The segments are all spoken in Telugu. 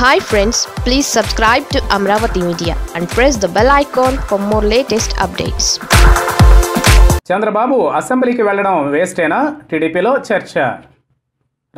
Hi friends, please subscribe to Amaravathi Media and press the bell icon for more latest updates. Chandrababu Assembly ki velladam waste ena TDP lo charcha.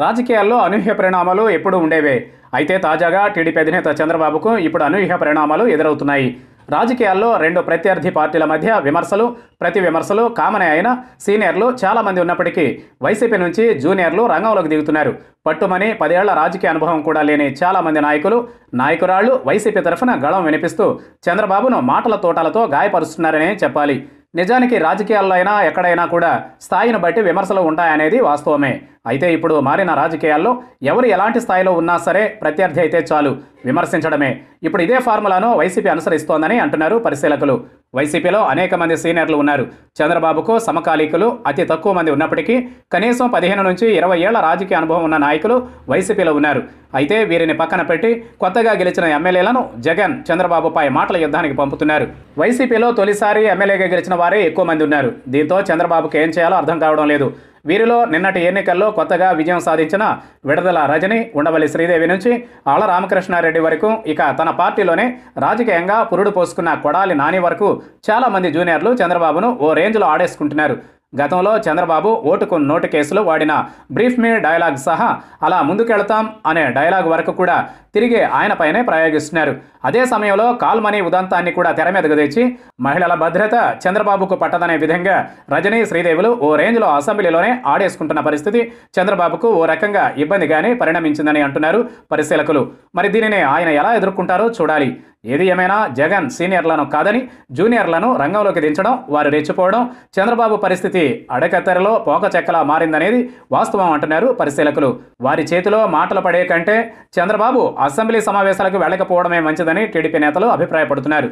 రాజకీయాల్లో అనూహ్య పరిణామాలు ఎప్పుడు ఉండేవే. అయితే తాజాగా టీడీపీ అధినేత చంద్రబాబుకు ఇప్పుడు అనూహ్య పరిణామాలు ఎదురవుతున్నాయి. రాజకీయాల్లో రెండు ప్రత్యర్థి పార్టీల మధ్య విమర్శలు ప్రతి విమర్శలు కామనే అయినా సీనియర్లు చాలామంది ఉన్నప్పటికీ వైసీపీ నుంచి జూనియర్లు రంగంలోకి దిగుతున్నారు. పట్టుమని 10 ఏళ్ల రాజకీయ అనుభవం కూడా లేని చాలామంది నాయకులు నాయకురాళ్లు వైసీపీ తరఫున గళం వినిపిస్తూ చంద్రబాబును మాటల తోటాలతో గాయపరుస్తున్నారనే చెప్పాలి. నిజానికి రాజకీయాల్లో అయినా ఎక్కడైనా కూడా స్థాయిని బట్టి విమర్శలు ఉంటాయనేది వాస్తవమే. అయితే ఇప్పుడు మారిన రాజకీయాల్లో ఎవరు ఎలాంటి స్థాయిలో ఉన్నా సరే ప్రత్యర్థి అయితే చాలు విమర్శించడమే. ఇప్పుడు ఇదే ఫార్ములాను వైసీపీ అనుసరిస్తోందని అంటున్నారు పరిశీలకులు. వైసీపీలో అనేక మంది సీనియర్లు ఉన్నారు. చంద్రబాబుకు సమకాలీకులు అతి తక్కువ మంది ఉన్నప్పటికీ కనీసం 15 నుంచి 20 ఏళ్ల రాజకీయ అనుభవం ఉన్న నాయకులు వైసీపీలో ఉన్నారు. అయితే వీరిని పక్కన పెట్టి కొత్తగా గెలిచిన ఎమ్మెల్యేలను జగన్ చంద్రబాబుపై మాటల యుద్ధానికి పంపుతున్నారు. వైసీపీలో తొలిసారి ఎమ్మెల్యేగా గెలిచిన వారే ఎక్కువ మంది ఉన్నారు. దీంతో చంద్రబాబుకు ఏం చేయాలో అర్థం కావడం లేదు. వీరిలో నిన్నటి ఎన్నికల్లో కొత్తగా విజయం సాధించిన విడదల రజని, ఉండవల్లి శ్రీదేవి నుంచి ఆళ్ల రామకృష్ణారెడ్డి వరకు, ఇక తన పార్టీలోనే రాజకీయంగా పురుడు పోసుకున్న కొడాలి నాని వరకు చాలామంది జూనియర్లు చంద్రబాబును ఓ రేంజ్లో ఆడేసుకుంటున్నారు. గతంలో చంద్రబాబు ఓటుకు నోటు కేసులో వాడిన బ్రీఫ్ మీ డైలాగ్ సహా అలా ముందుకెళ్తాం అనే డైలాగ్ వరకు కూడా తిరిగి ఆయనపైనే ప్రయోగిస్తున్నారు. అదే సమయంలో కాల్ మనీ ఉదంతాన్ని కూడా తెర మీదకు తెచ్చి మహిళల భద్రత చంద్రబాబుకు పట్టదనే విధంగా రజనీ, శ్రీదేవులు ఓ రేంజ్లో అసెంబ్లీలోనే ఆడేసుకుంటున్న పరిస్థితి చంద్రబాబుకు ఓ రకంగా ఇబ్బందిగానే పరిణమించిందని అంటున్నారు పరిశీలకులు. మరి దీనిని ఆయన ఎలా ఎదుర్కొంటారో చూడాలి. ఏది ఏమైనా జగన్ సీనియర్లను కాదని జూనియర్లను రంగంలోకి దించడం, వారు రెచ్చిపోవడం చంద్రబాబు పరిస్థితి అడకత్తెరలో పోక చెక్కలా మారిందనేది వాస్తవం అంటున్నారు పరిశీలకులు. వారి చేతిలో మాటలు పడే కంటే చంద్రబాబు అసెంబ్లీ సమావేశాలకు వెళ్ళకపోవడమే మంచిదని టీడీపీ నేతలు అభిప్రాయపడుతున్నారు.